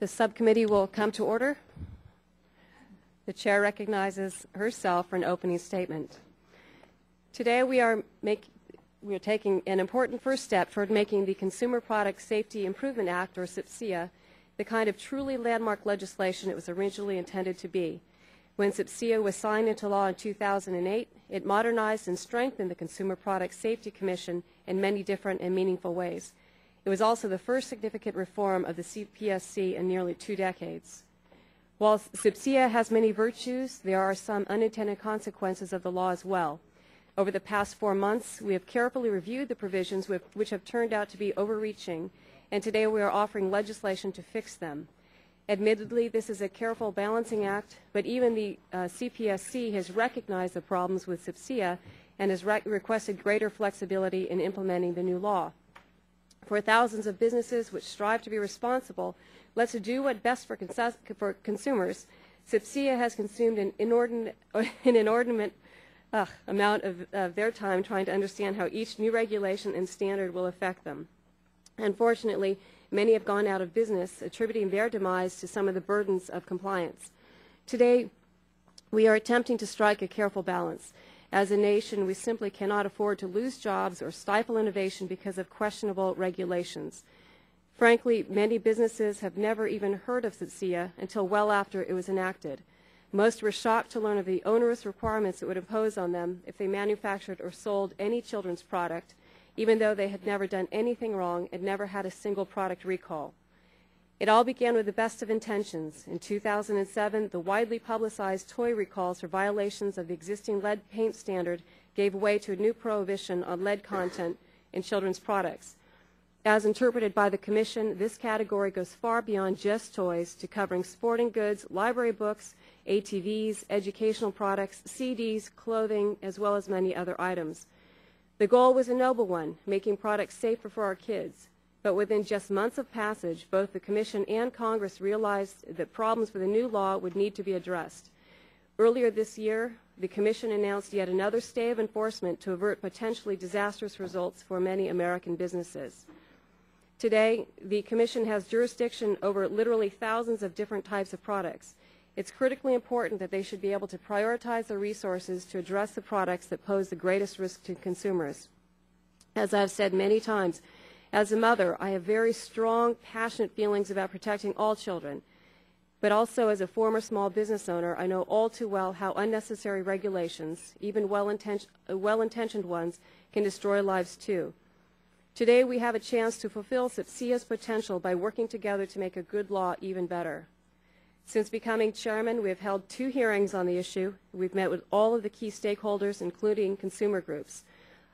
The subcommittee will come to order. The chair recognizes herself for an opening statement. Today we are taking an important first step toward making the Consumer Product Safety Improvement Act, or CPSIA, the kind of truly landmark legislation it was originally intended to be. When CPSIA was signed into law in 2008, it modernized and strengthened the Consumer Product Safety Commission in many different and meaningful ways. It was also the first significant reform of the CPSC in nearly 2 decades. While CPSIA has many virtues, there are some unintended consequences of the law as well. Over the past 4 months, we have carefully reviewed the provisions which have turned out to be overreaching, and today we are offering legislation to fix them. Admittedly, this is a careful balancing act, but even the CPSC has recognized the problems with CPSIA and has requested greater flexibility in implementing the new law. For thousands of businesses which strive to be responsible, let's do what's best for consumers. CPSIA has consumed an inordinate amount of their time trying to understand how each new regulation and standard will affect them. Unfortunately, many have gone out of business, attributing their demise to some of the burdens of compliance. Today, we are attempting to strike a careful balance. As a nation, we simply cannot afford to lose jobs or stifle innovation because of questionable regulations. Frankly, many businesses have never even heard of CPSIA until well after it was enacted. Most were shocked to learn of the onerous requirements it would impose on them if they manufactured or sold any children's product, even though they had never done anything wrong and never had a single product recall. It all began with the best of intentions. In 2007, the widely publicized toy recalls for violations of the existing lead paint standard gave way to a new prohibition on lead content in children's products. As interpreted by the Commission, this category goes far beyond just toys to covering sporting goods, library books, ATVs, educational products, CDs, clothing, as well as many other items. The goal was a noble one, making products safer for our kids. But within just months of passage, both the Commission and Congress realized that problems with the new law would need to be addressed. Earlier this year, the Commission announced yet another stay of enforcement to avert potentially disastrous results for many American businesses. Today, the Commission has jurisdiction over literally thousands of different types of products. It's critically important that they should be able to prioritize their resources to address the products that pose the greatest risk to consumers. As I've said many times, as a mother, I have very strong, passionate feelings about protecting all children. But also as a former small business owner, I know all too well how unnecessary regulations, even well-intentioned ones, can destroy lives too. Today we have a chance to fulfill CPSIA's potential by working together to make a good law even better. Since becoming chairman, we have held 2 hearings on the issue. We've met with all of the key stakeholders, including consumer groups.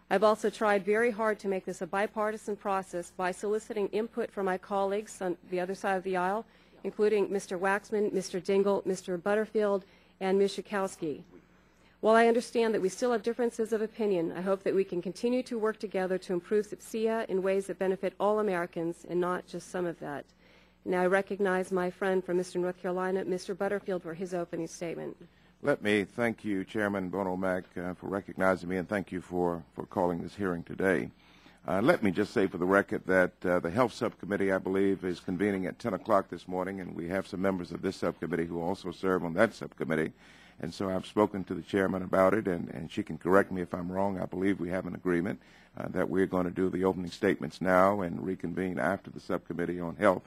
I've also tried very hard to make this a bipartisan process by soliciting input from my colleagues on the other side of the aisle, including Mr. Waxman, Mr. Dingell, Mr. Butterfield, and Ms. Schakowsky. While I understand that we still have differences of opinion, I hope that we can continue to work together to improve CPSIA in ways that benefit all Americans and not just some of that. Now I recognize my friend from Mr. North Carolina, Mr. Butterfield, for his opening statement. Let me thank you, Chairman Bono Mack, for recognizing me, and thank you for calling this hearing today. Let me just say for the record that the Health Subcommittee, I believe, is convening at 10 o'clock this morning, and we have some members of this subcommittee who also serve on that subcommittee. And so I've spoken to the chairman about it, and she can correct me if I'm wrong. I believe we have an agreement that we're going to do the opening statements now and reconvene after the subcommittee on health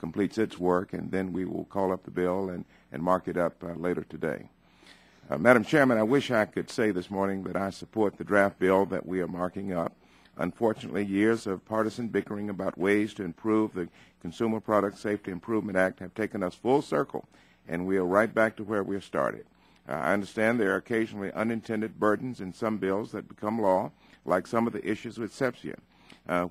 completes its work, and then we will call up the bill and mark it up later today. Madam Chairman, I wish I could say this morning that I support the draft bill that we are marking up. Unfortunately, years of partisan bickering about ways to improve the Consumer Product Safety Improvement Act have taken us full circle, and we are right back to where we started. I understand there are occasionally unintended burdens in some bills that become law, like some of the issues with CPSIA.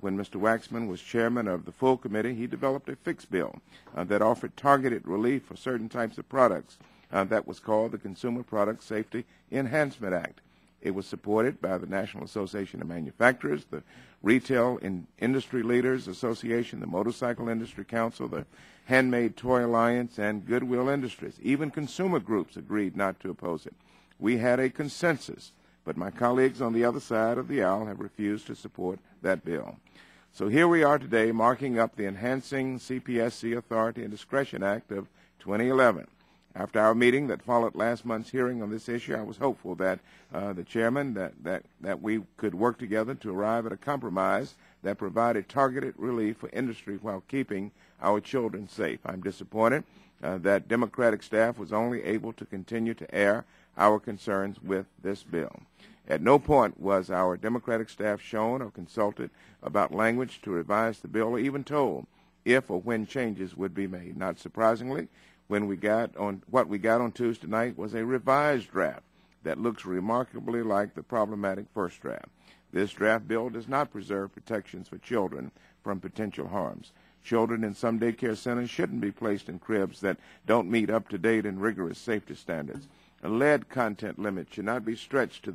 When Mr. Waxman was chairman of the full committee, he developed a fix bill that offered targeted relief for certain types of products. That was called the Consumer Product Safety Enhancement Act. It was supported by the National Association of Manufacturers, the Retail Industry Leaders Association, the Motorcycle Industry Council, the Handmade Toy Alliance, and Goodwill Industries. Even consumer groups agreed not to oppose it. We had a consensus, but my colleagues on the other side of the aisle have refused to support that bill. So here we are today marking up the Enhancing CPSC Authority and Discretion Act of 2011. After our meeting that followed last month's hearing on this issue, I was hopeful that the chairman, that we could work together to arrive at a compromise that provided targeted relief for industry while keeping our children safe. I'm disappointed that Democratic staff was only able to continue to air our concerns with this bill. At no point was our Democratic staff shown or consulted about language to revise the bill or even told if or when changes would be made. Not surprisingly, what we got on Tuesday night was a revised draft that looks remarkably like the problematic first draft. This draft bill does not preserve protections for children from potential harms. Children in some daycare centers shouldn't be placed in cribs that don't meet up-to-date and rigorous safety standards. A lead content limit should not be stretched to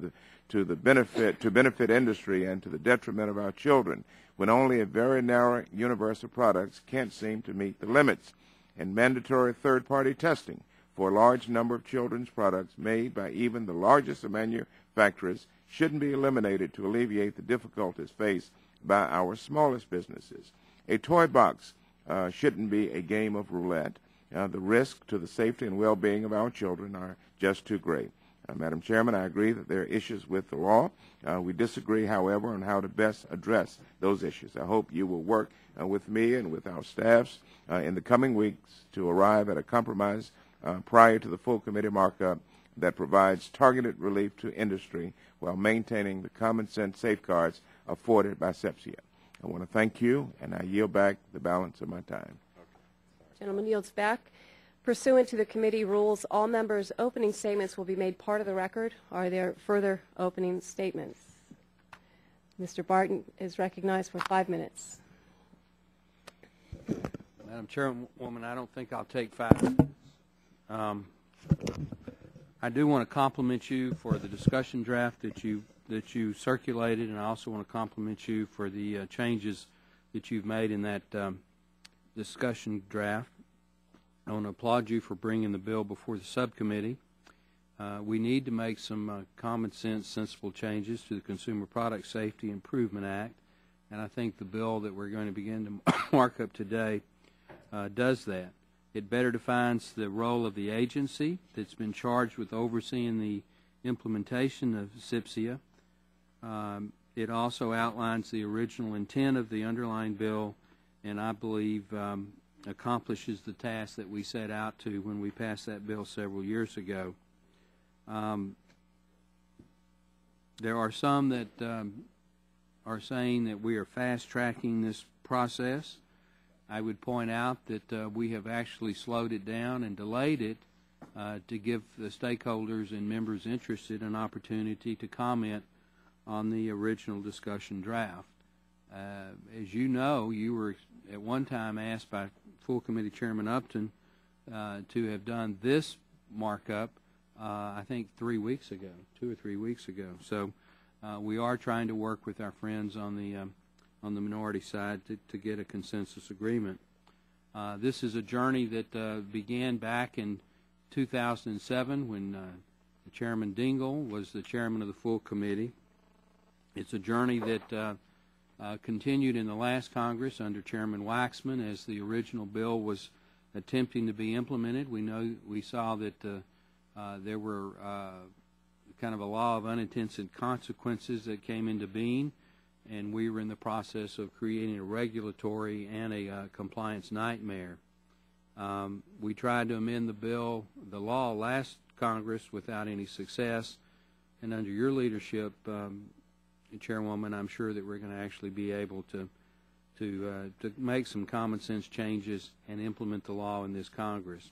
benefit industry and to the detriment of our children when only a very narrow universe of products can't seem to meet the limits. And mandatory third-party testing for a large number of children's products made by even the largest of manufacturers shouldn't be eliminated to alleviate the difficulties faced by our smallest businesses. A toy box shouldn't be a game of roulette. The risks to the safety and well-being of our children are just too great. Madam Chairman, I agree that there are issues with the law. We disagree, however, on how to best address those issues. I hope you will work with me and with our staffs in the coming weeks to arrive at a compromise prior to the full committee markup that provides targeted relief to industry while maintaining the common sense safeguards afforded by CPSIA. I want to thank you, and I yield back the balance of my time. Okay. Gentleman yields back. Pursuant to the committee rules, all members' opening statements will be made part of the record. Are there further opening statements? Mr. Barton is recognized for 5 minutes. Madam Chairwoman, I don't think I'll take 5 minutes. I do want to compliment you for the discussion draft that you circulated, and I also want to compliment you for the changes that you've made in that discussion draft. I want to applaud you for bringing the bill before the subcommittee. We need to make some common sense, sensible changes to the Consumer Product Safety Improvement Act, and I think the bill that we're going to begin to mark up today does that. It better defines the role of the agency that's been charged with overseeing the implementation of CPSIA. It also outlines the original intent of the underlying bill, and I believe accomplishes the task that we set out to when we passed that bill several years ago. There are some that are saying that we are fast-tracking this process. I would point out that we have actually slowed it down and delayed it to give the stakeholders and members interested an opportunity to comment on the original discussion draft. As you know, you were at one time asked by full committee chairman Upton to have done this markup I think 3 weeks ago, 2 or 3 weeks ago. So we are trying to work with our friends on the minority side to get a consensus agreement. This is a journey that began back in 2007 when Chairman Dingell was the chairman of the full committee. It's a journey that continued in the last Congress under Chairman Waxman as the original bill was attempting to be implemented. We saw that there were kind of a law of unintended consequences that came into being, and we were in the process of creating a regulatory and a compliance nightmare. We tried to amend the law last Congress without any success, and under your leadership, Chairwoman, I'm sure that we're going to actually be able to make some common sense changes and implement the law in this Congress.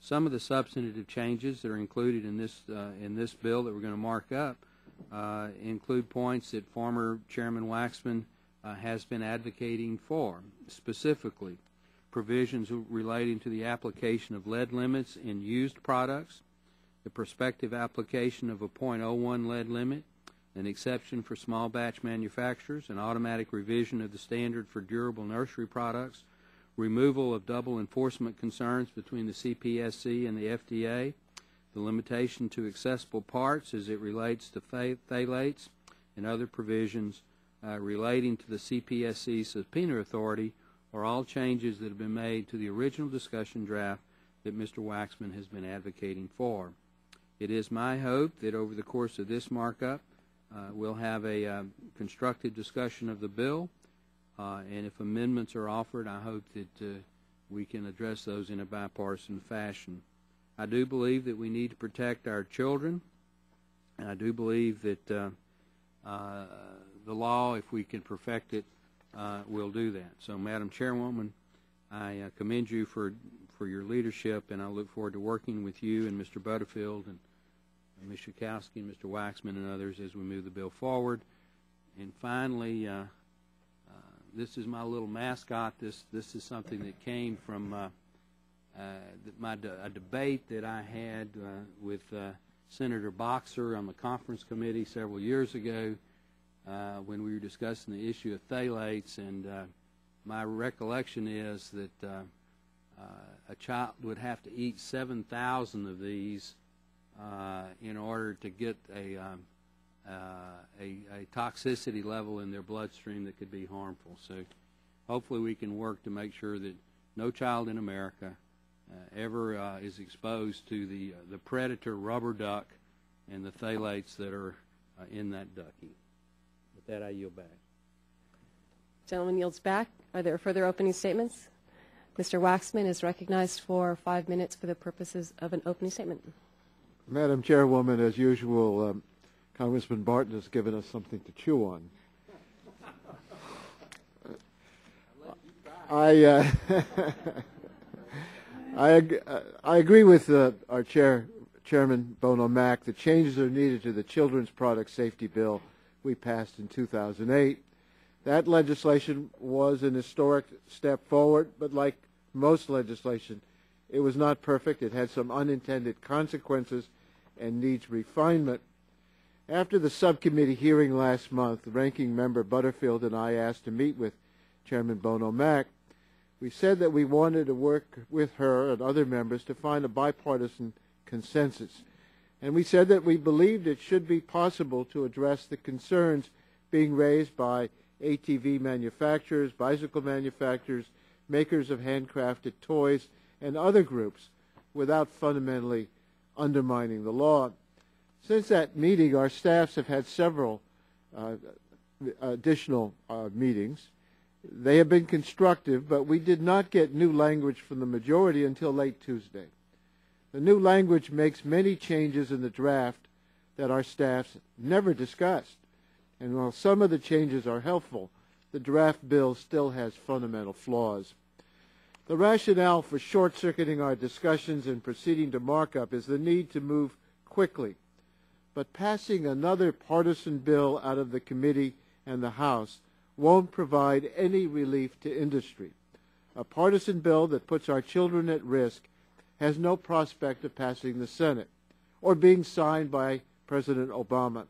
Some of the substantive changes that are included in this bill that we're going to mark up include points that former Chairman Waxman has been advocating for, specifically provisions relating to the application of lead limits in used products, the prospective application of a .01 lead limit, an exception for small batch manufacturers, an automatic revision of the standard for durable nursery products, removal of double enforcement concerns between the CPSC and the FDA, the limitation to accessible parts as it relates to phthalates, and other provisions relating to the CPSC subpoena authority are all changes that have been made to the original discussion draft that Mr. Waxman has been advocating for. It is my hope that over the course of this markup, we'll have a constructive discussion of the bill, and if amendments are offered, I hope that we can address those in a bipartisan fashion. I do believe that we need to protect our children, and I do believe that the law, if we can perfect it, will do that. So, Madam Chairwoman, I commend you for your leadership, and I look forward to working with you and Mr. Butterfield and Ms. Schakowsky and Mr. Waxman and others as we move the bill forward. And finally, this is my little mascot. This is something that came from a debate that I had with Senator Boxer on the conference committee several years ago when we were discussing the issue of phthalates. And my recollection is that a child would have to eat 7,000 of these in order to get a toxicity level in their bloodstream that could be harmful. So hopefully we can work to make sure that no child in America ever is exposed to the predator rubber duck and the phthalates that are in that ducky. With that, I yield back. Gentleman yields back. Are there further opening statements? Mr. Waxman is recognized for 5 minutes for the purposes of an opening statement. Madam Chairwoman, as usual, Congressman Barton has given us something to chew on. I agree with our Chairman Bono Mack. The changes are needed to the Children's Product Safety Bill we passed in 2008. That legislation was an historic step forward, but like most legislation, it was not perfect. It had some unintended consequences and needs refinement. After the subcommittee hearing last month, Ranking Member Butterfield and I asked to meet with Chairman Bono Mack. We said that we wanted to work with her and other members to find a bipartisan consensus. And we said that we believed it should be possible to address the concerns being raised by ATV manufacturers, bicycle manufacturers, makers of handcrafted toys, and other groups without fundamentally undermining the law. Since that meeting, our staffs have had several additional meetings. They have been constructive, but we did not get new language from the majority until late Tuesday. The new language makes many changes in the draft that our staffs never discussed. And while some of the changes are helpful, the draft bill still has fundamental flaws. The rationale for short-circuiting our discussions and proceeding to markup is the need to move quickly. But passing another partisan bill out of the committee and the House won't provide any relief to industry. A partisan bill that puts our children at risk has no prospect of passing the Senate or being signed by President Obama.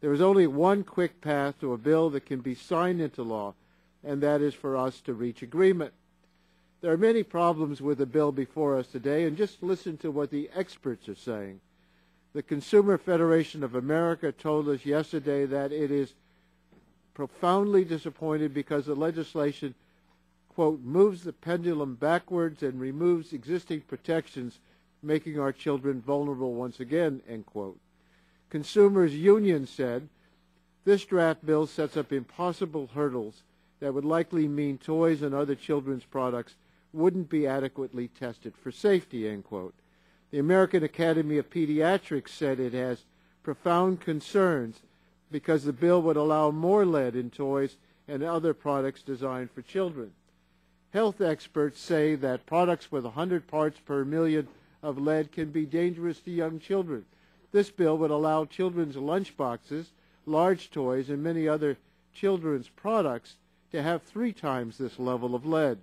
There is only one quick path to a bill that can be signed into law, and that is for us to reach agreement. There are many problems with the bill before us today, and just listen to what the experts are saying. The Consumer Federation of America told us yesterday that it is profoundly disappointed because the legislation, quote, moves the pendulum backwards and removes existing protections, making our children vulnerable once again, end quote. Consumers Union said, this draft bill sets up impossible hurdles that would likely mean toys and other children's products wouldn't be adequately tested for safety, end quote. The American Academy of Pediatrics said it has profound concerns because the bill would allow more lead in toys and other products designed for children. Health experts say that products with 100 parts per million of lead can be dangerous to young children. This bill would allow children's lunchboxes, large toys, and many other children's products to have 3 times this level of lead.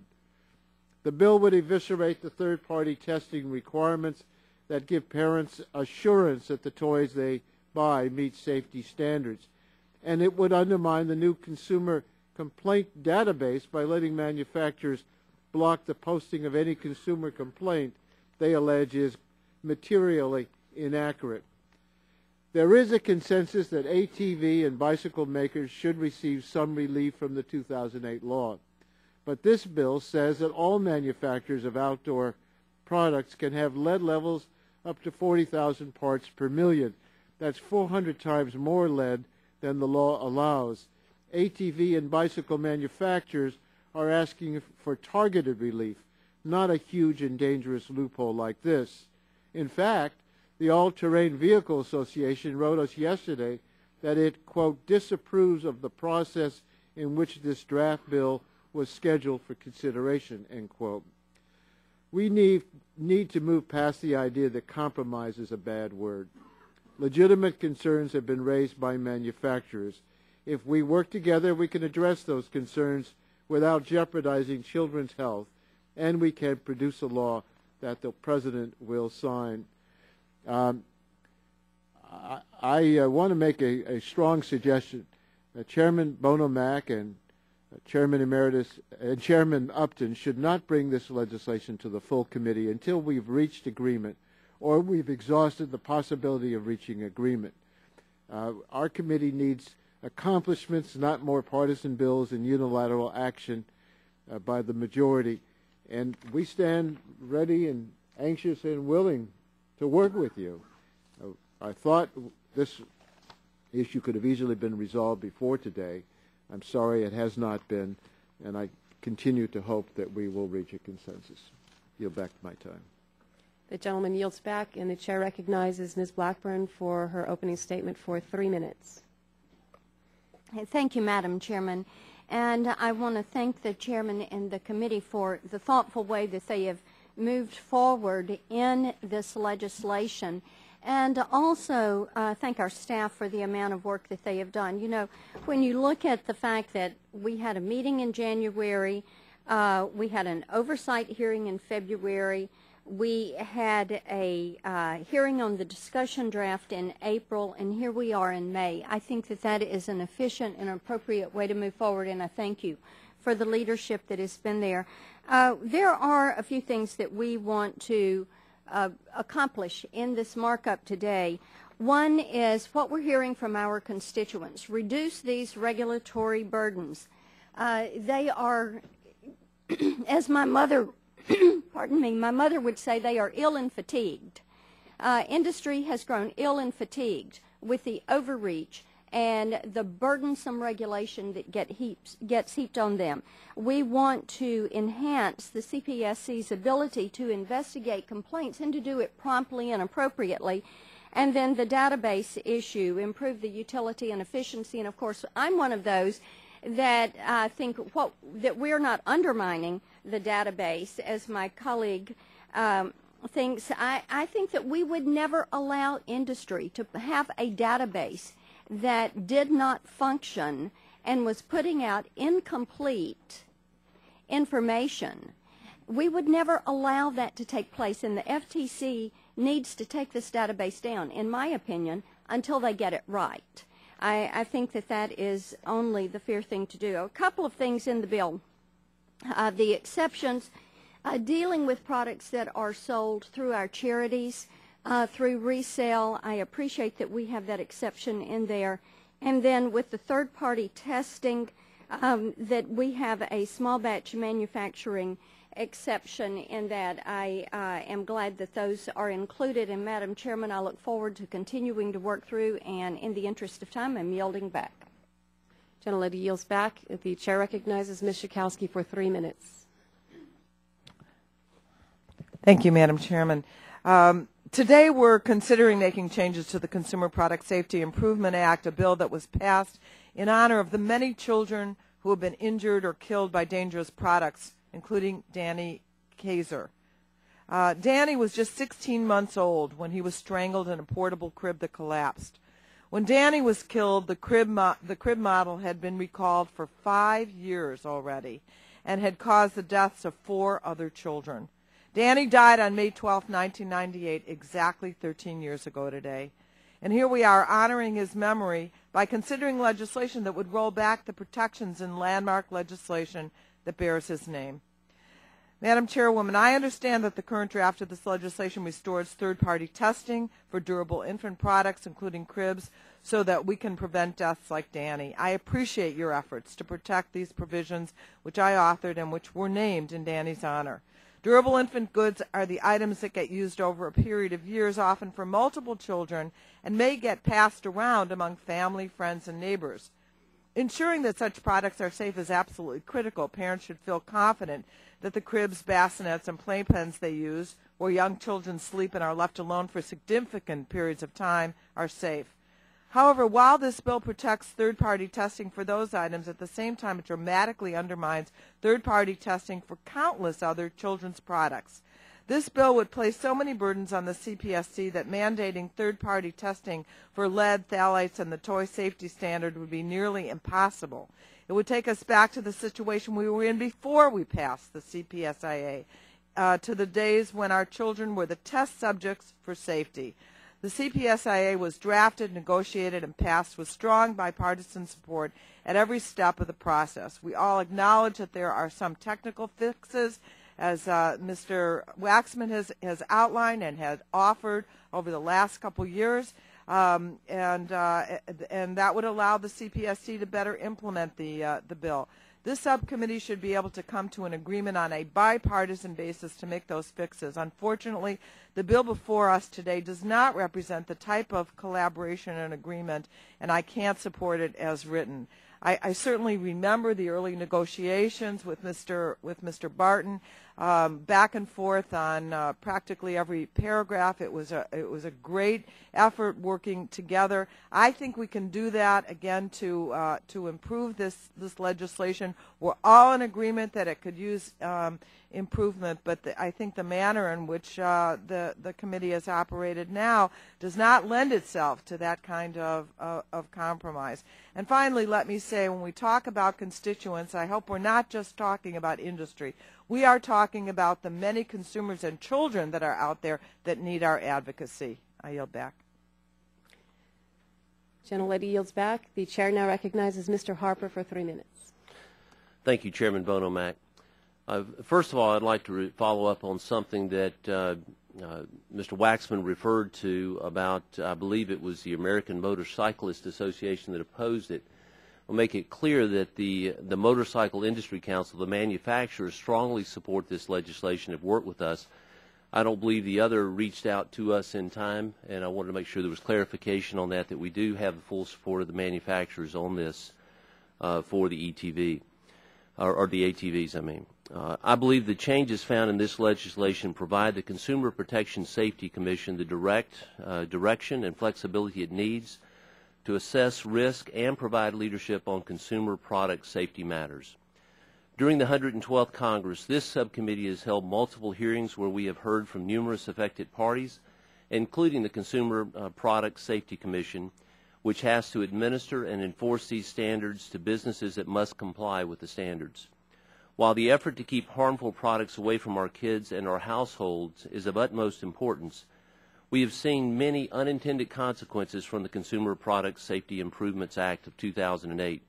The bill would eviscerate the third-party testing requirements that give parents assurance that the toys they buy meet safety standards. And it would undermine the new consumer complaint database by letting manufacturers block the posting of any consumer complaint they allege is materially inaccurate. There is a consensus that ATV and bicycle makers should receive some relief from the 2008 law. But this bill says that all manufacturers of outdoor products can have lead levels up to 40,000 parts per million. That's 400 times more lead than the law allows. ATV and bicycle manufacturers are asking for targeted relief, not a huge and dangerous loophole like this. In fact, the All-Terrain Vehicle Association wrote us yesterday that it, quote, disapproves of the process in which this draft bill was scheduled for consideration, end quote. We need to move past the idea that compromise is a bad word. Legitimate concerns have been raised by manufacturers. If we work together, we can address those concerns without jeopardizing children's health, and we can produce a law that the President will sign. I want to make a strong suggestion. Chairman Bono Mack and Chairman Emeritus and Chairman Upton should not bring this legislation to the full committee until we've reached agreement or we've exhausted the possibility of reaching agreement. Our committee needs accomplishments, not more partisan bills and unilateral action by the majority. And we stand ready and anxious and willing to work with you. I thought this issue could have easily been resolved before today. I'm sorry it has not been, and I continue to hope that we will reach a consensus. Yield back my time. The gentleman yields back, and the chair recognizes Ms. Blackburn for her opening statement for 3 minutes. Thank you, Madam Chairman. And I want to thank the chairman and the committee for the thoughtful way that they have moved forward in this legislation, and also thank our staff for the amount of work that they have done. You know, when you look at the fact that we had a meeting in January, we had an oversight hearing in February, we had a hearing on the discussion draft in April, and here we are in May. I think that that is an efficient and appropriate way to move forward, and I thank you for the leadership that has been there. There are a few things that we want to accomplish in this markup today. One is what we're hearing from our constituents. Reduce these regulatory burdens. They are, as my mother, pardon me, my mother would say, they are ill and fatigued. Industry has grown ill and fatigued with the overreach and the burdensome regulation that gets heaped on them. We want to enhance the CPSC's ability to investigate complaints and to do it promptly and appropriately. And then the database issue, improve the utility and efficiency. And of course, I'm one of those that I think that we're not undermining the database, as my colleague thinks. I think that we would never allow industry to have a database that did not function and was putting out incomplete information. We would never allow that to take place, and the FTC needs to take this database down, in my opinion, until they get it right. I think that that is only the fair thing to do. A couple of things in the bill. The exceptions, dealing with products that are sold through our charities, through resale. I appreciate that we have that exception in there. And then with the third-party testing, that we have a small batch manufacturing exception in that. I am glad that those are included. And, Madam Chairman, I look forward to continuing to work through, and in the interest of time, I'm yielding back. Gentlelady yields back. The chair recognizes Ms. Schakowsky for 3 minutes. Thank you, Madam Chairman. Today we're considering making changes to the Consumer Product Safety Improvement Act, a bill that was passed in honor of the many children who have been injured or killed by dangerous products, including Danny Kayser. Danny was just 16 months old when he was strangled in a portable crib that collapsed. When Danny was killed, the crib model had been recalled for 5 years already and had caused the deaths of 4 other children. Danny died on May 12, 1998, exactly 13 years ago today. And here we are honoring his memory by considering legislation that would roll back the protections in landmark legislation that bears his name. Madam Chairwoman, I understand that the current draft of this legislation restores third-party testing for durable infant products, including cribs, so that we can prevent deaths like Danny. I appreciate your efforts to protect these provisions, which I authored and which were named in Danny's honor. Durable infant goods are the items that get used over a period of years, often for multiple children, and may get passed around among family, friends, and neighbors. Ensuring that such products are safe is absolutely critical. Parents should feel confident that the cribs, bassinets, and playpens they use, where young children sleep and are left alone for significant periods of time, are safe. However, while this bill protects third-party testing for those items, at the same time it dramatically undermines third-party testing for countless other children's products. This bill would place so many burdens on the CPSC that mandating third-party testing for lead, phthalates, and the toy safety standard would be nearly impossible. It would take us back to the situation we were in before we passed the CPSIA, to the days when our children were the test subjects for safety. The CPSIA was drafted, negotiated, and passed with strong bipartisan support at every step of the process. We all acknowledge that there are some technical fixes, as Mr. Waxman has outlined and has offered over the last couple years, and that would allow the CPSC to better implement the bill. This subcommittee should be able to come to an agreement on a bipartisan basis to make those fixes. Unfortunately, the bill before us today does not represent the type of collaboration and agreement, and I can't support it as written. I certainly remember the early negotiations with Mr. Barton, back and forth on practically every paragraph. It was a great effort working together. I think we can do that again to improve this legislation. We're all in agreement that it could use improvement, but I think the manner in which the committee has operated now does not lend itself to that kind of compromise. And finally, let me say, when we talk about constituents, I hope we're not just talking about industry. We are talking about the many consumers and children that are out there that need our advocacy. I yield back. Gentlelady yields back. The chair now recognizes Mr. Harper for 3 minutes. Thank you, Chairman Bono Mack. First of all, I'd like to follow up on something that Mr. Waxman referred to about, I believe it was the American Motorcyclist Association that opposed it. We'll make it clear that the Motorcycle Industry Council, the manufacturers, strongly support this legislation, have worked with us. I don't believe the other reached out to us in time, and I wanted to make sure there was clarification on that we do have the full support of the manufacturers on this for the ETV, or the ATVs, I mean. I believe the changes found in this legislation provide the Consumer Product Safety Commission the direction and flexibility it needs to assess risk and provide leadership on consumer product safety matters. During the 112th Congress, this subcommittee has held multiple hearings where we have heard from numerous affected parties, including the Consumer Product Safety Commission, which has to administer and enforce these standards to businesses that must comply with the standards. While the effort to keep harmful products away from our kids and our households is of utmost importance, we have seen many unintended consequences from the Consumer Product Safety Improvement Act of 2008.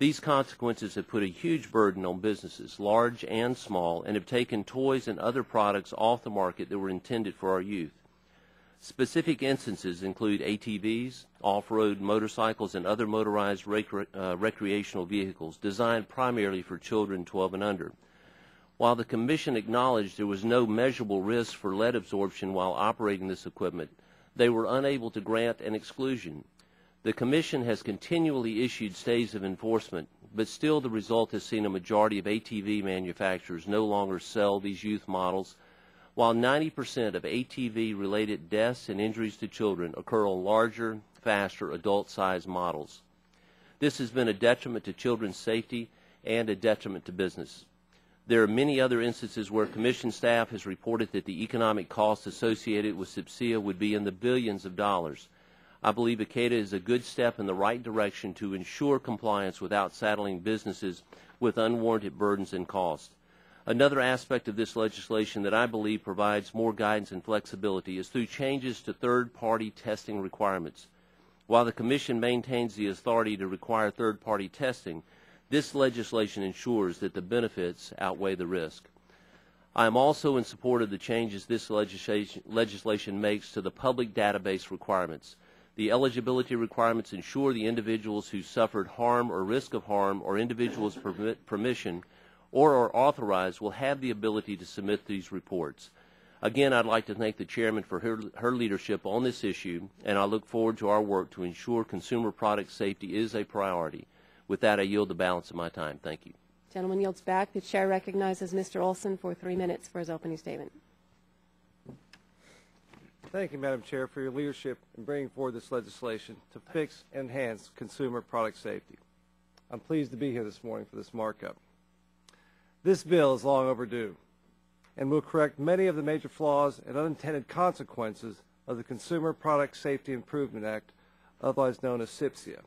These consequences have put a huge burden on businesses, large and small, and have taken toys and other products off the market that were intended for our youth. Specific instances include ATVs, off-road motorcycles, and other motorized recreational vehicles designed primarily for children 12 and under. While the Commission acknowledged there was no measurable risk for lead absorption while operating this equipment, they were unable to grant an exclusion. The Commission has continually issued stays of enforcement, but still the result has seen a majority of ATV manufacturers no longer sell these youth models, while 90% of ATV-related deaths and injuries to children occur on larger, faster, adult-sized models. This has been a detriment to children's safety and a detriment to business. There are many other instances where Commission staff has reported that the economic costs associated with CPSIA would be in the billions of dollars. I believe ACADA is a good step in the right direction to ensure compliance without saddling businesses with unwarranted burdens and costs. Another aspect of this legislation that I believe provides more guidance and flexibility is through changes to third-party testing requirements. While the Commission maintains the authority to require third-party testing, this legislation ensures that the benefits outweigh the risk. I am also in support of the changes this legislation makes to the public database requirements. The eligibility requirements ensure the individuals who suffered harm or risk of harm or individuals' permission or are authorized will have the ability to submit these reports. Again, I'd like to thank the Chairman for her leadership on this issue, and I look forward to our work to ensure consumer product safety is a priority. With that, I yield the balance of my time. Thank you. The gentleman yields back. The Chair recognizes Mr. Olson for 3 minutes for his opening statement. Thank you, Madam Chair, for your leadership in bringing forward this legislation to fix and enhance consumer product safety. I'm pleased to be here this morning for this markup. This bill is long overdue and will correct many of the major flaws and unintended consequences of the Consumer Product Safety Improvement Act, otherwise known as CPSIA.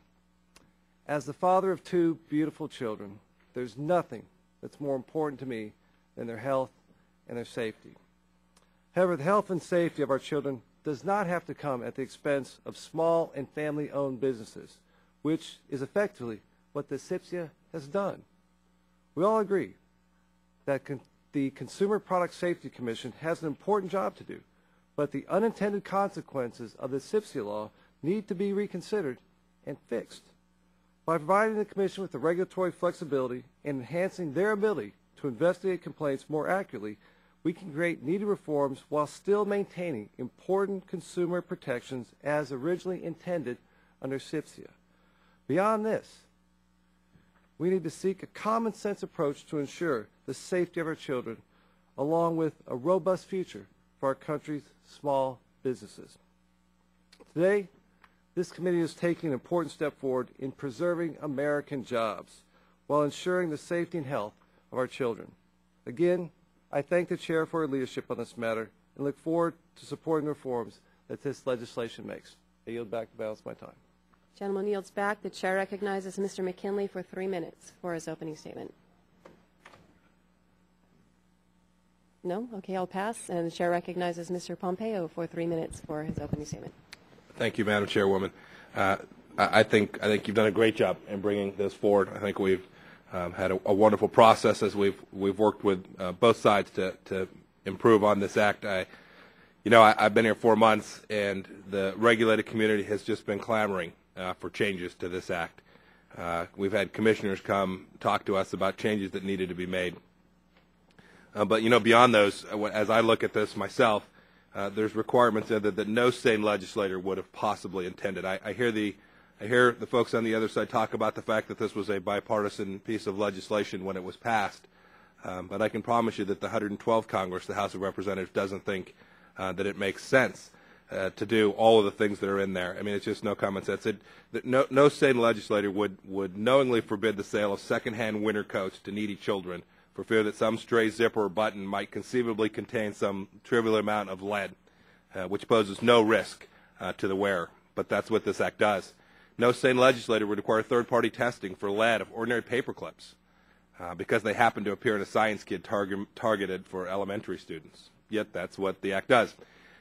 As the father of two beautiful children, there's nothing that's more important to me than their health and their safety. However, the health and safety of our children does not have to come at the expense of small and family-owned businesses, which is effectively what the CPSIA has done. We all agree that the Consumer Product Safety Commission has an important job to do, but the unintended consequences of the CPSIA law need to be reconsidered and fixed. By providing the Commission with the regulatory flexibility and enhancing their ability to investigate complaints more accurately, we can create needed reforms while still maintaining important consumer protections as originally intended under CPSIA. Beyond this, we need to seek a common sense approach to ensure the safety of our children, along with a robust future for our country's small businesses. Today, this committee is taking an important step forward in preserving American jobs while ensuring the safety and health of our children. Again, I thank the Chair for her leadership on this matter and look forward to supporting the reforms that this legislation makes. I yield back the balance of my time. The gentleman yields back. The Chair recognizes Mr. McKinley for 3 minutes for his opening statement. No? Okay, I'll pass. And the Chair recognizes Mr. Pompeo for 3 minutes for his opening statement. Thank you, Madam Chairwoman. I think you've done a great job in bringing this forward. I think we've had a wonderful process as we've worked with both sides to improve on this act. I've been here 4 months, and the regulated community has just been clamoring for changes to this act. We've had commissioners come talk to us about changes that needed to be made. But beyond those, as I look at this myself, there's requirements in there that no sane legislator would have possibly intended. I hear the folks on the other side talk about the fact that this was a bipartisan piece of legislation when it was passed, but I can promise you that the 112th Congress, the House of Representatives, doesn't think that it makes sense to do all of the things that are in there. I mean, it's just no common sense. No sane legislator would knowingly forbid the sale of secondhand winter coats to needy children, for fear that some stray zipper or button might conceivably contain some trivial amount of lead, which poses no risk to the wearer. But that's what this act does. No sane legislator would require third-party testing for lead of ordinary paper clips because they happen to appear in a science kit targeted for elementary students. Yet that's what the act does.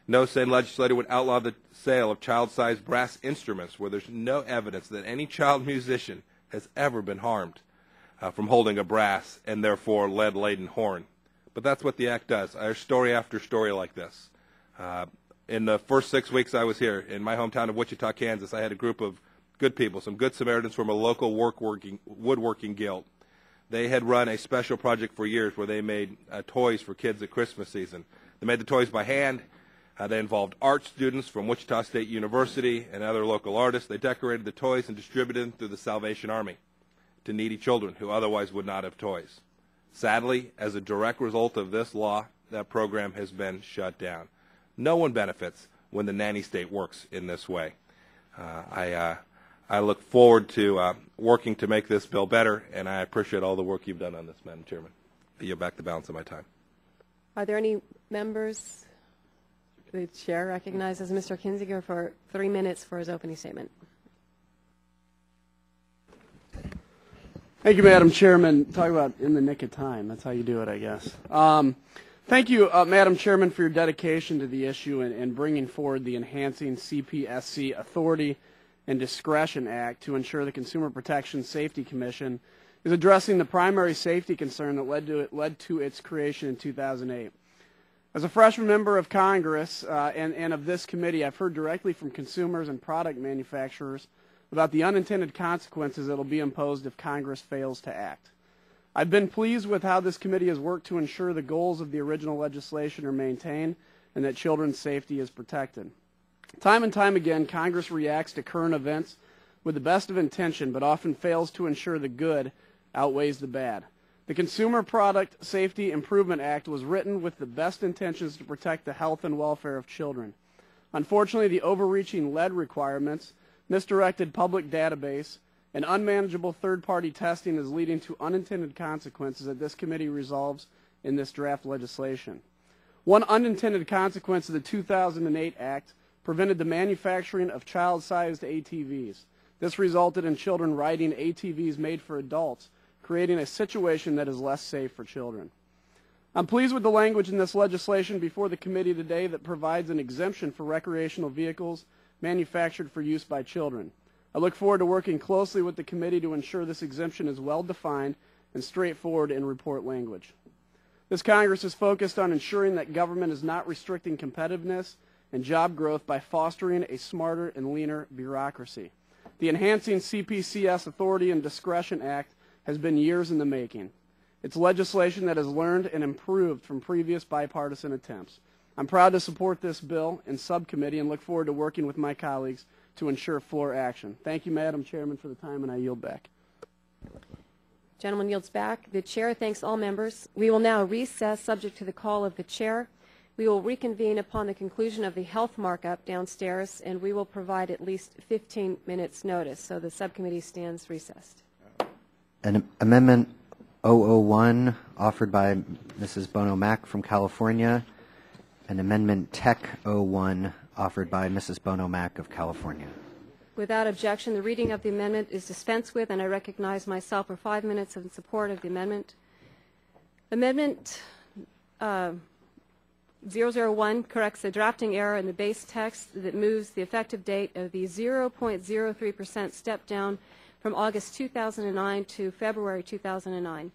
No sane legislator would outlaw the sale of child-sized brass instruments where there's no evidence that any child musician has ever been harmed from holding a brass and therefore lead-laden horn. But that's what the act does. There's story after story like this. In the first 6 weeks I was here in my hometown of Wichita, Kansas, I had a group of good people, some good Samaritans from a local woodworking guild. They had run a special project for years where they made toys for kids at Christmas season. They made the toys by hand. They involved art students from Wichita State University and other local artists. They decorated the toys and distributed them through the Salvation Army to needy children who otherwise would not have toys. Sadly, as a direct result of this law, that program has been shut down. No one benefits when the nanny state works in this way. I look forward to working to make this bill better, and I appreciate all the work you've done on this, Madam Chairman. I yield back the balance of my time. Are there any members? The Chair recognizes Mr. Kinzinger for 3 minutes for his opening statement. Thank you, Madam Chairman. Talk about in the nick of time. That's how you do it, I guess. Thank you, Madam Chairman, for your dedication to the issue and bringing forward the Enhancing CPSC Authority and Discretion Act to ensure the Consumer Protection Safety Commission is addressing the primary safety concern that led to its creation in 2008. As a freshman member of Congress and of this committee, I've heard directly from consumers and product manufacturers about the unintended consequences that will be imposed if Congress fails to act. I've been pleased with how this committee has worked to ensure the goals of the original legislation are maintained and that children's safety is protected. Time and time again, Congress reacts to current events with the best of intention, but often fails to ensure the good outweighs the bad. The Consumer Product Safety Improvement Act was written with the best intentions to protect the health and welfare of children. Unfortunately, the overreaching lead requirements, misdirected public database, and unmanageable third-party testing is leading to unintended consequences that this committee resolves in this draft legislation. One unintended consequence of the 2008 Act prevented the manufacturing of child-sized ATVs. This resulted in children riding ATVs made for adults, creating a situation that is less safe for children. I'm pleased with the language in this legislation before the committee today that provides an exemption for recreational vehicles manufactured for use by children. I look forward to working closely with the committee to ensure this exemption is well-defined and straightforward in report language. This Congress is focused on ensuring that government is not restricting competitiveness and job growth by fostering a smarter and leaner bureaucracy. The Enhancing CPSC Authority and Discretion Act has been years in the making. It's legislation that has learned and improved from previous bipartisan attempts. I'm proud to support this bill in subcommittee and look forward to working with my colleagues to ensure floor action. Thank you, Madam Chairman, for the time, and I yield back. Gentleman yields back. The Chair thanks all members. We will now recess subject to the call of the Chair. We will reconvene upon the conclusion of the health markup downstairs, and we will provide at least 15 minutes notice. So the subcommittee stands recessed. An amendment 001 offered by Mrs. Bono Mack from California, and amendment Tech 01 offered by Mrs. Bono Mack of California. Without objection, the reading of the amendment is dispensed with, and I recognize myself for 5 minutes in support of the amendment. Amendment 001 corrects a drafting error in the base text that moves the effective date of the 0.03% step down from August 2009 to February 2009.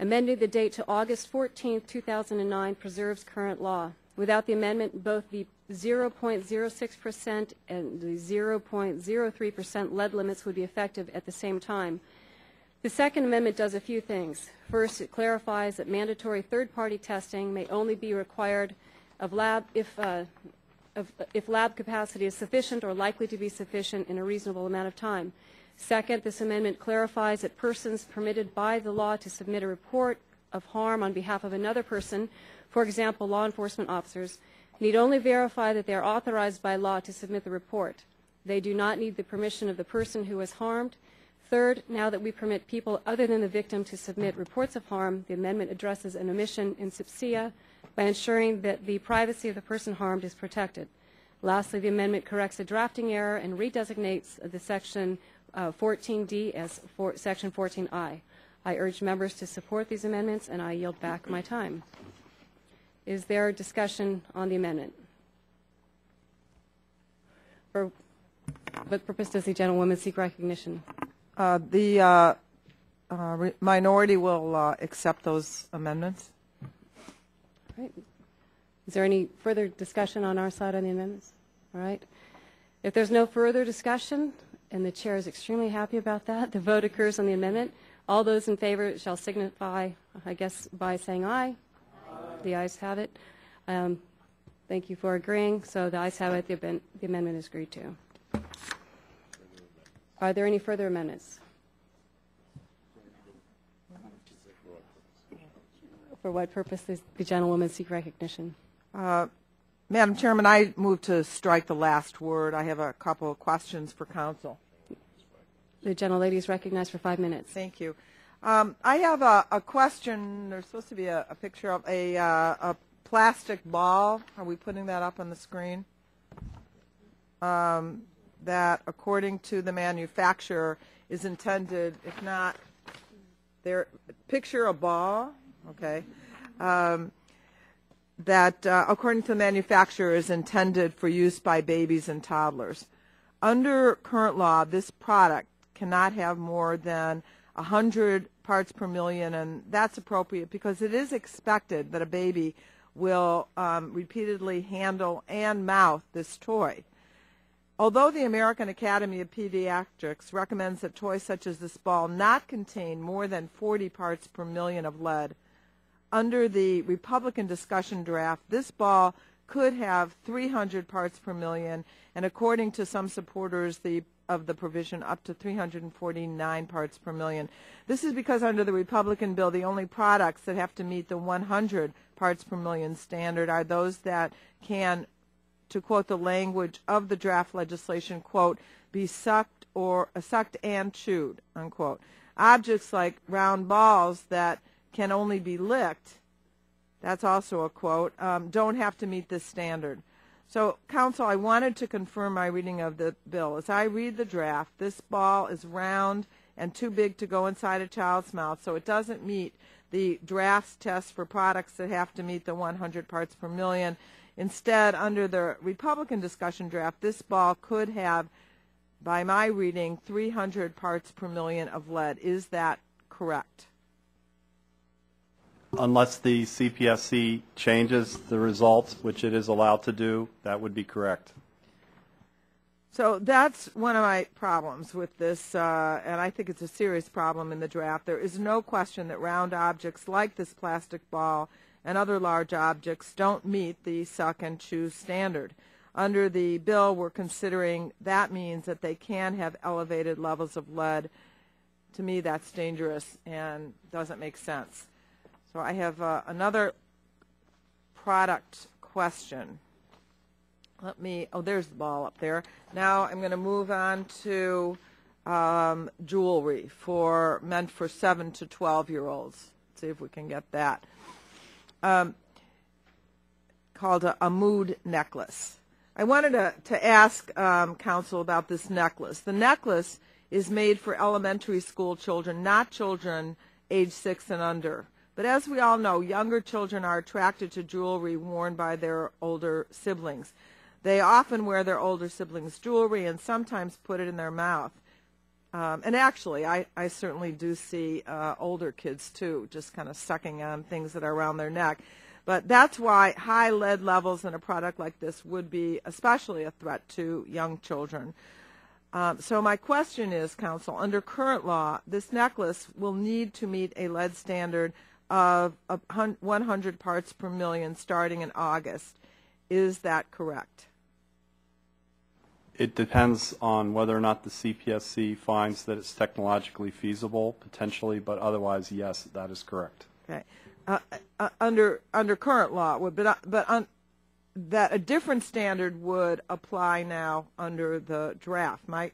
Amending the date to August 14, 2009 preserves current law. Without the amendment, both the 0.06% and the 0.03% lead limits would be effective at the same time. The Second Amendment does a few things. First, it clarifies that mandatory third-party testing may only be required of lab if lab capacity is sufficient or likely to be sufficient in a reasonable amount of time. Second, this amendment clarifies that persons permitted by the law to submit a report of harm on behalf of another person, for example, law enforcement officers, need only verify that they are authorized by law to submit the report. They do not need the permission of the person who was harmed. Third, now that we permit people other than the victim to submit reports of harm, the amendment addresses an omission in CPSIA by ensuring that the privacy of the person harmed is protected. Lastly, the amendment corrects a drafting error and redesignates the section 14D as Section 14I. I urge members to support these amendments, and I yield back my time. Is there discussion on the amendment? For what purpose does the gentlewoman seek recognition? The minority will accept those amendments. All right. Is there any further discussion on our side on the amendments? All right. If there's no further discussion, and the Chair is extremely happy about that, the vote occurs on the amendment. All those in favor shall signify, I guess, by saying aye. Aye. The ayes have it. Thank you for agreeing. So the ayes have it. The amendment is agreed to. Are there any further amendments? For what purpose does the gentlewoman seek recognition? Madam Chairman, I move to strike the last word. I have a couple of questions for counsel. The gentlelady is recognized for 5 minutes. Thank you. I have a question. There's supposed to be a picture of a plastic ball. Are we putting that up on the screen? That, according to the manufacturer, is intended, if not, there. Picture a ball, okay. That, according to the manufacturer, is intended for use by babies and toddlers. Under current law, this product cannot have more than 100 parts per million, and that's appropriate because it is expected that a baby will repeatedly handle and mouth this toy. Although the American Academy of Pediatrics recommends that toys such as this ball not contain more than 40 parts per million of lead, under the Republican discussion draft, this ball could have 300 parts per million, and according to some supporters of the provision, up to 349 parts per million. This is because under the Republican bill, the only products that have to meet the 100 parts per million standard are those that can, to quote the language of the draft legislation, quote, be sucked and chewed, unquote. Objects like round balls that can only be licked, that's also a quote, don't have to meet this standard. So, Council, I wanted to confirm my reading of the bill. As I read the draft, this ball is round and too big to go inside a child's mouth, so it doesn't meet the draft's test for products that have to meet the 100 parts per million. Instead, under the Republican discussion draft, this ball could have, by my reading, 300 parts per million of lead. Is that correct? Unless the CPSC changes the results, which it is allowed to do, that would be correct. So that's one of my problems with this, and I think it's a serious problem in the draft. There is no question that round objects like this plastic ball and other large objects don't meet the suck and chew standard. Under the bill we're considering, that means that they can have elevated levels of lead. To me, that's dangerous and doesn't make sense. So I have another product question. Let me, oh, there's the ball up there. Now I'm going to move on to jewelry meant for 7 to 12-year-olds. See if we can get that. Called a mood necklace. I wanted to ask Council about this necklace. The necklace is made for elementary school children, not children age 6 and under. But as we all know, younger children are attracted to jewelry worn by their older siblings. They often wear their older siblings' jewelry and sometimes put it in their mouth. And actually, I certainly do see older kids, too, just kind of sucking on things that are around their neck. But that's why high lead levels in a product like this would be especially a threat to young children. So my question is, Council, under current law, this necklace will need to meet a lead standard of 100 parts per million starting in August. Is that correct? It depends on whether or not the CPSC finds that it's technologically feasible, potentially, but otherwise, yes, that is correct. Okay. Under current law, that a different standard would apply now under the draft. My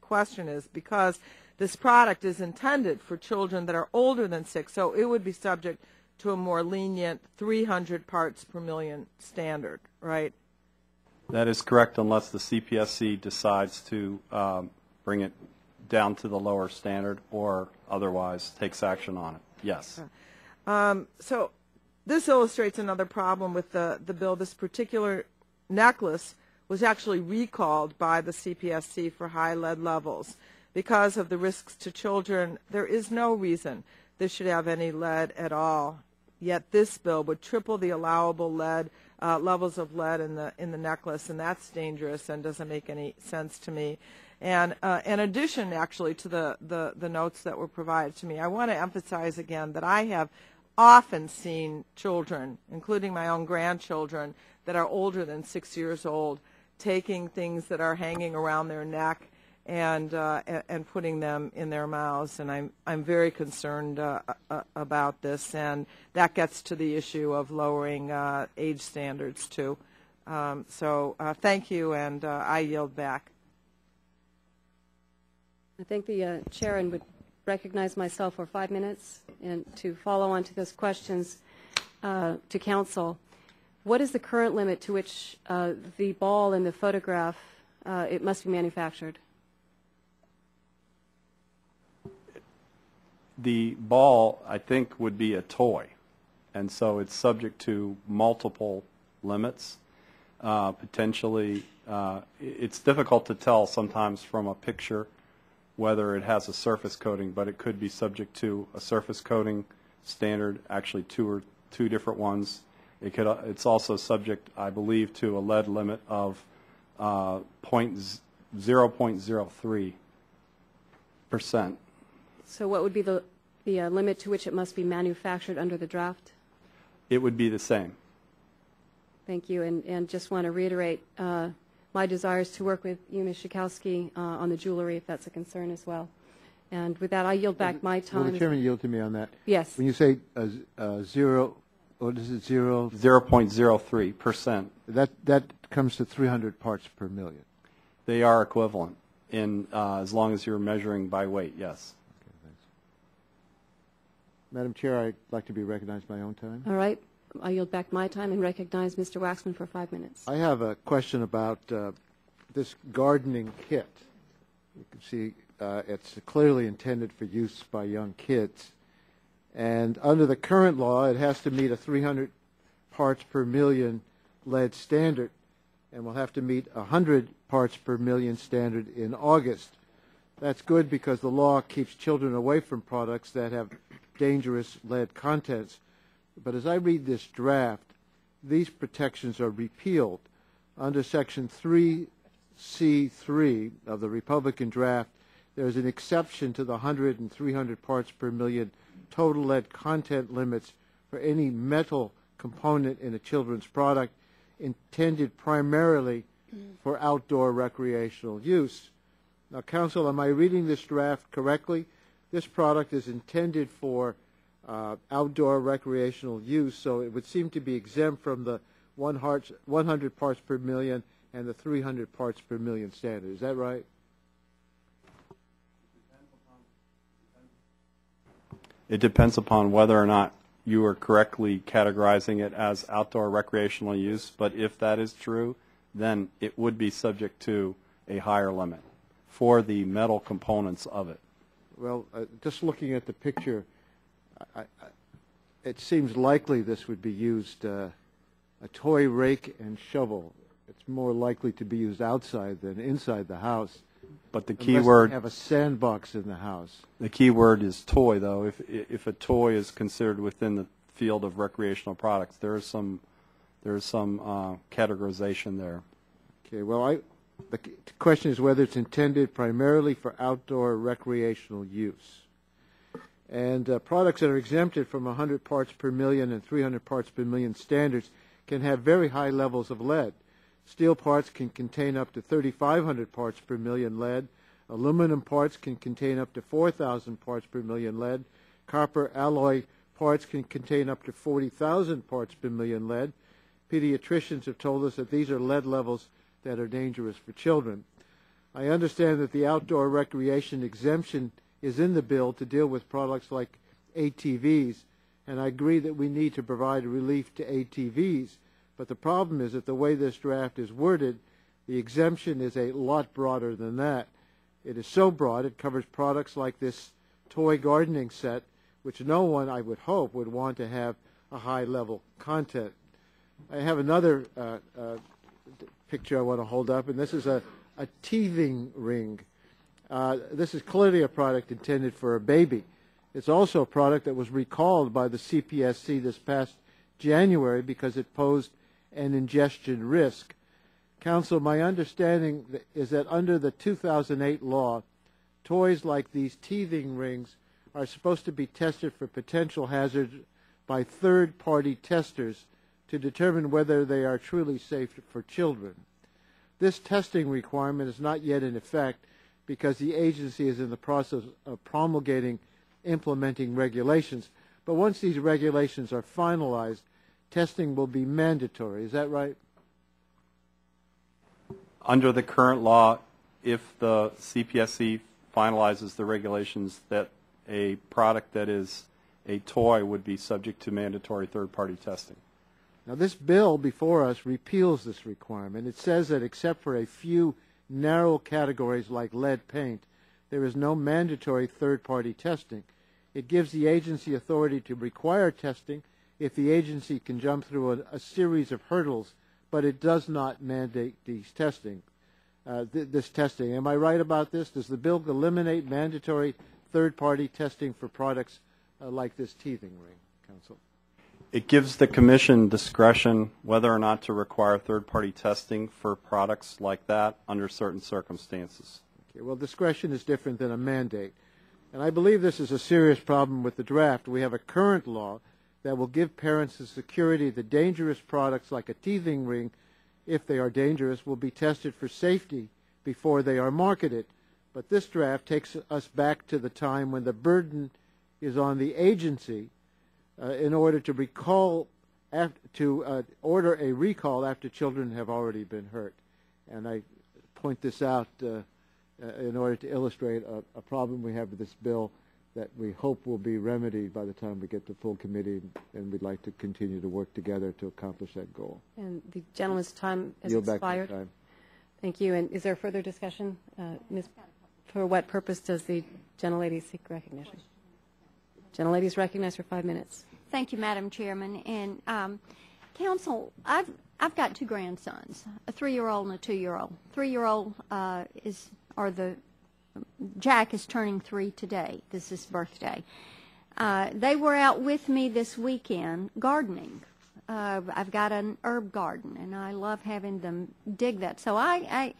question is, because this product is intended for children that are older than 6, so it would be subject to a more lenient 300 parts per million standard, right? That is correct, unless the CPSC decides to bring it down to the lower standard or otherwise takes action on it. Yes. So this illustrates another problem with the bill. This particular necklace was actually recalled by the CPSC for high lead levels. Because of the risks to children, there is no reason this should have any lead at all. Yet this bill would triple the allowable lead levels of lead in the necklace, and that's dangerous and doesn't make any sense to me. And in addition, actually, to the notes that were provided to me, I want to emphasize again that I have often seen children, including my own grandchildren, that are older than 6 years old, taking things that are hanging around their neck and putting them in their mouths, and I'm very concerned about this, and that gets to the issue of lowering age standards too. So thank you, and I yield back. I think the chair would recognize myself for 5 minutes, and to follow on to those questions to Council. What is the current limit to which the ball in the photograph it must be manufactured? The ball, I think, would be a toy, and so it's subject to multiple limits. Potentially, it's difficult to tell sometimes from a picture whether it has a surface coating, but it could be subject to a surface coating standard, actually two different ones. It could, it's also subject, I believe, to a lead limit of 0.03%. So what would be the limit to which it must be manufactured under the draft? It would be the same. Thank you, and just want to reiterate my desire is to work with you, Ms. Schakowsky, on the jewelry, if that's a concern as well. And with that, I yield back my time. Will the chairman yield to me on that? Yes. When you say zero, 0.03%. That comes to 300 parts per million. They are equivalent, in as long as you're measuring by weight. Yes. Okay, thanks. Madam Chair, I'd like to be recognized my own time. All right. I yield back my time and recognize Mr. Waxman for 5 minutes. I have a question about this gardening kit. You can see it's clearly intended for use by young kids. And under the current law, it has to meet a 300 parts per million lead standard, and will have to meet a 100 parts per million standard in August. That's good because the law keeps children away from products that have dangerous lead contents. But as I read this draft, these protections are repealed. Under Section 3C3 of the Republican draft, there is an exception to the 100 and 300 parts per million total lead content limits for any metal component in a children's product intended primarily for outdoor recreational use. Now, Council, am I reading this draft correctly? This product is intended for outdoor recreational use, so it would seem to be exempt from the 100 parts per million and the 300 parts per million standard. Is that right? It depends upon whether or not you are correctly categorizing it as outdoor recreational use, but if that is true, then it would be subject to a higher limit for the metal components of it. Well, just looking at the picture, it seems likely this would be used, a toy rake and shovel. It's more likely to be used outside than inside the house. But the key word, have a sandbox in the house. The key word is toy, though. If a toy is considered within the field of recreational products, there is some categorization there. Okay. Well, the question is whether it's intended primarily for outdoor recreational use. And products that are exempted from 100 parts per million and 300 parts per million standards can have very high levels of lead. Steel parts can contain up to 3,500 parts per million lead. Aluminum parts can contain up to 4,000 parts per million lead. Copper alloy parts can contain up to 40,000 parts per million lead. Pediatricians have told us that these are lead levels that are dangerous for children. I understand that the outdoor recreation exemption is in the bill to deal with products like ATVs, and I agree that we need to provide relief to ATVs, but the problem is that the way this draft is worded, the exemption is a lot broader than that. It is so broad, it covers products like this toy gardening set, which no one, I would hope, would want to have a high-level content. I have another picture I want to hold up, and this is a teething ring. This is clearly a product intended for a baby. It's also a product that was recalled by the CPSC this past January because it posed an ingestion risk. Counsel, my understanding is that under the 2008 law, toys like these teething rings are supposed to be tested for potential hazards by third-party testers to determine whether they are truly safe for children. This testing requirement is not yet in effect, because the agency is in the process of promulgating, implementing regulations. But once these regulations are finalized, testing will be mandatory. Is that right? Under the current law, if the CPSC finalizes the regulations, that a product that is a toy would be subject to mandatory third-party testing. Now, this bill before us repeals this requirement. It says that except for a few narrow categories like lead paint, there is no mandatory third-party testing. It gives the agency authority to require testing if the agency can jump through a series of hurdles, but it does not mandate these testing. this testing. Am I right about this? Does the bill eliminate mandatory third-party testing for products like this teething ring, Counsel? It gives the Commission discretion whether or not to require third-party testing for products like that under certain circumstances. Okay, well, discretion is different than a mandate. And I believe this is a serious problem with the draft. We have a current law that will give parents the security that dangerous products like a teething ring, if they are dangerous, will be tested for safety before they are marketed. But this draft takes us back to the time when the burden is on the agency in order to order a recall after children have already been hurt. And I point this out in order to illustrate a problem we have with this bill that we hope will be remedied by the time we get to full committee, and we'd like to continue to work together to accomplish that goal. And the gentleman's time has expired. Back time. Thank you. And is there further discussion? Ms. For what purpose does the gentlelady seek recognition? Gentlelady is recognized for 5 minutes. Thank you, Madam Chairman. And Council, I've got two grandsons, a 3-year-old and a 2-year-old. 3-year-old Jack is turning 3 today. This is his birthday. They were out with me this weekend gardening. I've got an herb garden, and I love having them dig that. So I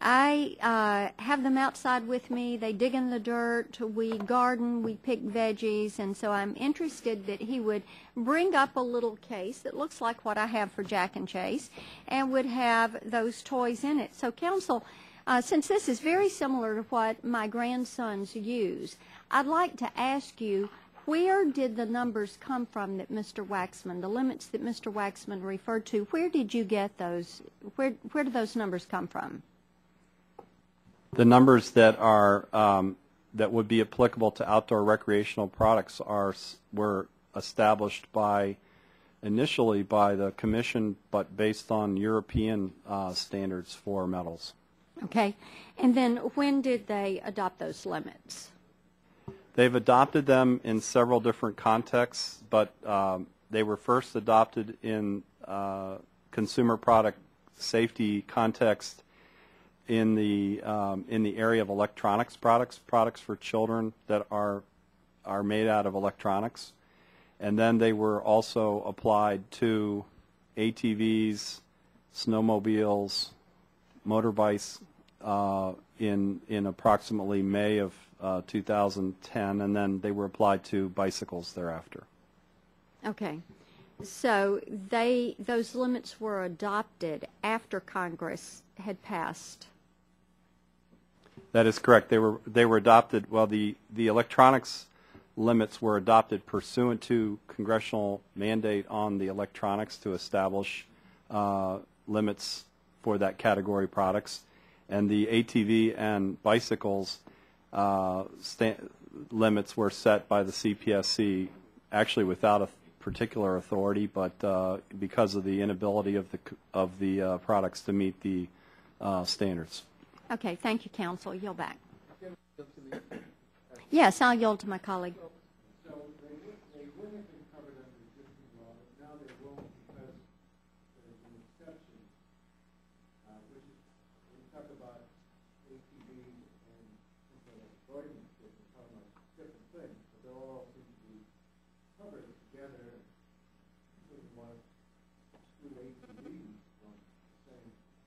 have them outside with me. They dig in the dirt. We garden. We pick veggies. And so I'm interested that he would bring up a little case that looks like what I have for Jack and Chase and would have those toys in it. So, Council, since this is very similar to what my grandsons use, I'd like to ask you, where did the numbers come from that Mr. Waxman, the limits that Mr. Waxman referred to, where did you get those? Where do those numbers come from? The numbers that are that would be applicable to outdoor recreational products were established initially by the Commission, but based on European standards for metals. Okay, and then when did they adopt those limits? They've adopted them in several different contexts, but they were first adopted in consumer product safety context in the area of electronics products for children that are made out of electronics, and then they were also applied to ATVs, snowmobiles, motorbikes in approximately May of 2010, and then they were applied to bicycles thereafter. Okay, so those limits were adopted after Congress had passed. That is correct. They were adopted. Well, the electronics limits were adopted pursuant to congressional mandate on the electronics to establish limits for that category of products, and the ATV and bicycles limits were set by the CPSC, actually without a particular authority, but because of the inability of the products to meet the standards. Okay, thank you, Council. Yield back. Yes, I'll yield to my colleague.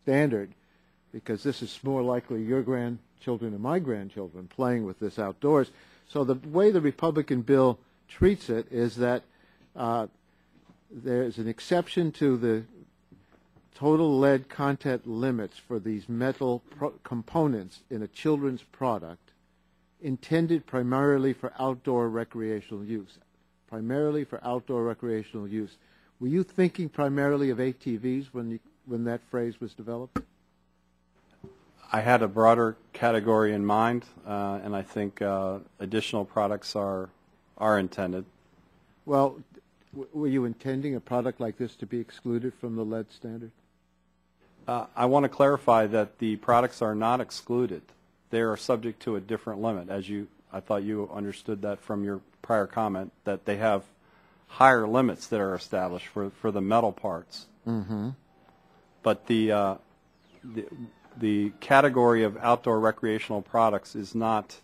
Standard, because this is more likely your grandchildren and my grandchildren playing with this outdoors. So the way the Republican bill treats it is that there's an exception to the total lead content limits for these metal components in a children's product intended primarily for outdoor recreational use. Primarily for outdoor recreational use. Were you thinking primarily of ATVs when that phrase was developed? I had a broader category in mind, and I think additional products are intended. Well, were you intending a product like this to be excluded from the lead standard? I want to clarify that the products are not excluded. They are subject to a different limit, I thought you understood that from your prior comment, that they have higher limits that are established for the metal parts. Mm-hmm. But the the category of outdoor recreational products is not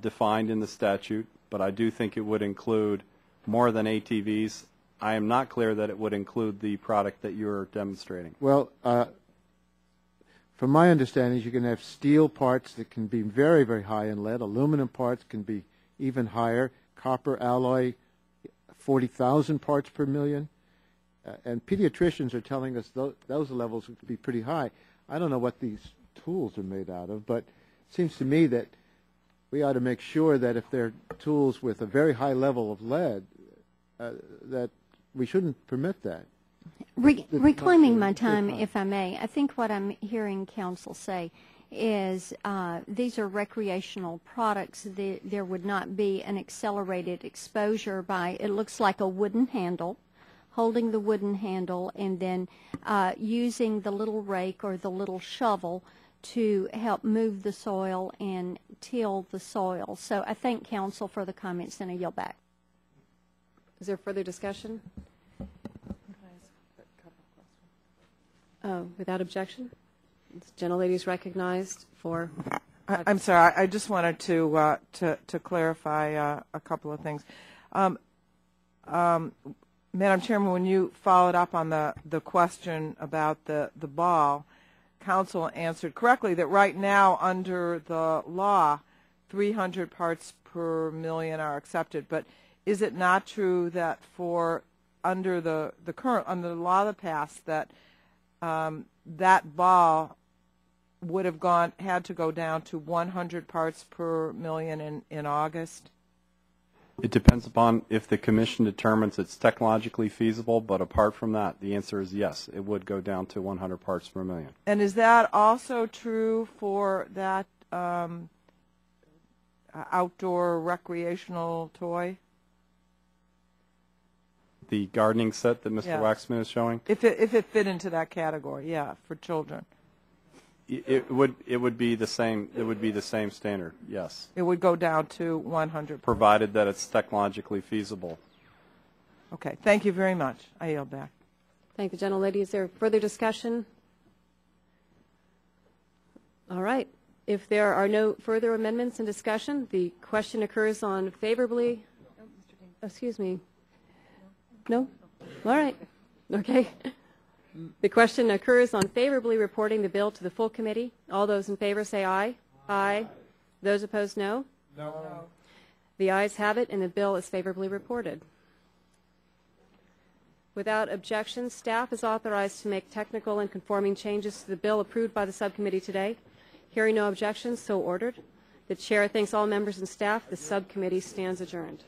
defined in the statute, but I do think it would include more than ATVs. I am not clear that it would include the product that you're demonstrating. Well, from my understanding, you can have steel parts that can be very, very high in lead. Aluminum parts can be even higher. Copper alloy, 40,000 parts per million. And pediatricians are telling us those levels would be pretty high. I don't know what these tools are made out of, but it seems to me that we ought to make sure that if they're tools with a very high level of lead, that we shouldn't permit that. Reclaiming my time, if I may, I think what I'm hearing counsel say is these are recreational products. There would not be an accelerated exposure by, it looks like a wooden handle, holding the wooden handle and then using the little rake or the little shovel to help move the soil and till the soil. So I thank counsel for the comments and I yield back. Is there further discussion? Without objection, this gentlelady is recognized for. I'm sorry. I just wanted to clarify a couple of things. Madam Chairman, when you followed up on the question about the ball, counsel answered correctly that right now under the law, 300 parts per million are accepted. But is it not true that for under the current under the law that passed that that ball would have had to go down to 100 parts per million in August? It depends upon if the Commission determines it's technologically feasible, but apart from that, the answer is yes, it would go down to 100 parts per million. And is that also true for that outdoor recreational toy? The gardening set that Mr. Yeah. Waxman is showing? If it fit into that category, yeah, for children. It would be the same. It would be the same standard. Yes. It would go down to 100. Provided that it's technologically feasible. Okay. Thank you very much. I yield back. Thank the gentlelady. Is there further discussion? All right. If there are no further amendments and discussion, the question occurs on favorably. Excuse me. No? All right. Okay. The question occurs on favorably reporting the bill to the full committee. All those in favor say aye. Aye. Aye. Those opposed, no? No. The ayes have it, and the bill is favorably reported. Without objection, staff is authorized to make technical and conforming changes to the bill approved by the subcommittee today. Hearing no objections, so ordered. The chair thanks all members and staff. The subcommittee stands adjourned.